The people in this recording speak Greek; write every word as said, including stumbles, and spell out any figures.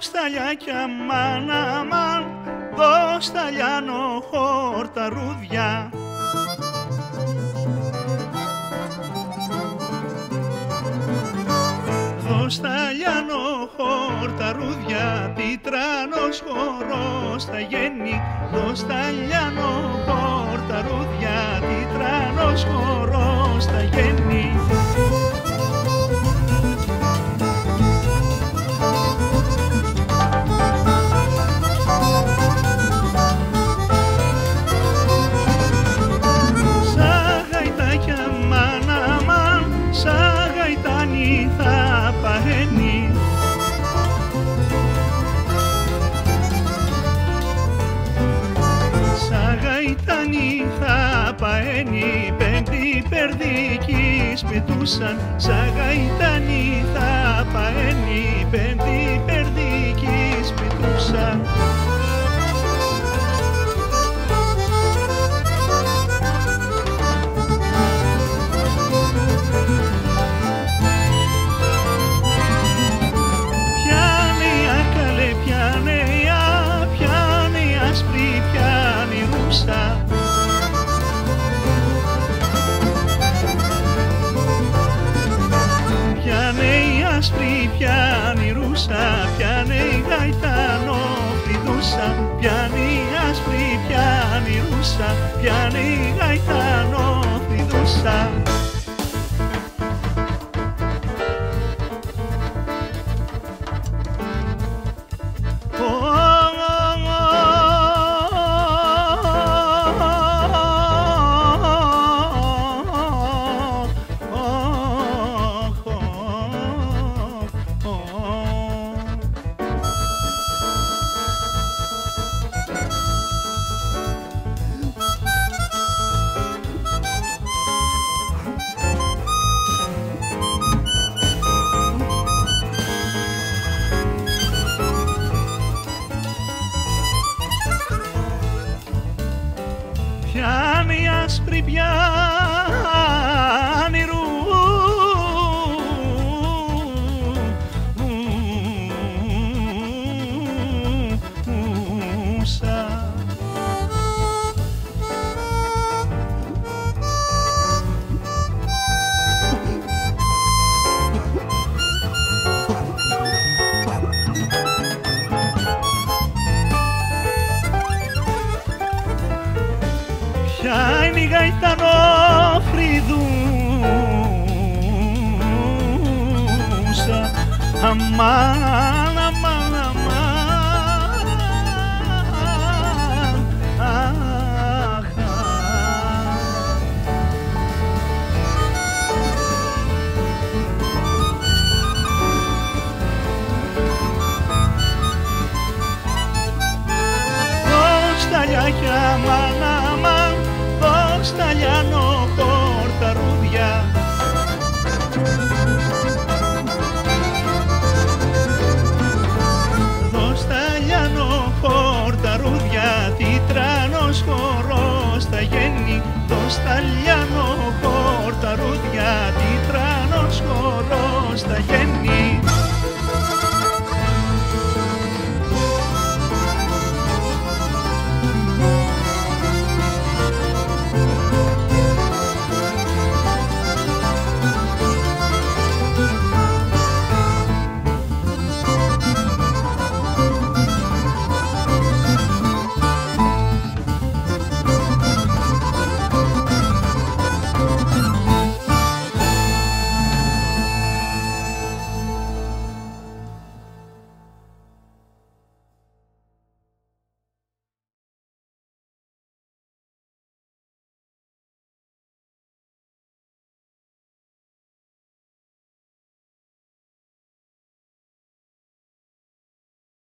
στα λιάκια, μαν, αμάν, δω στα λιανοχορταρούδια. Δω στα λιανοχορταρούδια, πιτράνος χορός θα γίνει. Δω στα λιανοχορταρούδια, πιτράνος χορός θα γίνει. Σαν γαϊτάνι θα παένει, πέμπτη περδικής πετούσαν. Σαν γαϊτάνι θα παένει, πέμπτη περδικής πετούσαν. Άσπρη πιάνει η ρούσα, πιάνει η γαϊτανόφρυδούσα, πιάνει η άσπρη, πιάνει η ρούσα, πιάνει η γαϊτανόφρυδούσα. Πιάνει άσπρη, πιάνει ρούσα. Ποια είναι η γαϊτανόφρυδούσα, αμάν, αμάν, αμάν, αχ, δω στα λιάκια, αμάν, αμάν, δω στα λιανοχορταρούδια. Δω στα λιανοχορταρούδια, τιτράνος χορός θα γίνει. Δω στα λιανοχορταρούδια, τιτράνος χορός θα γίνει.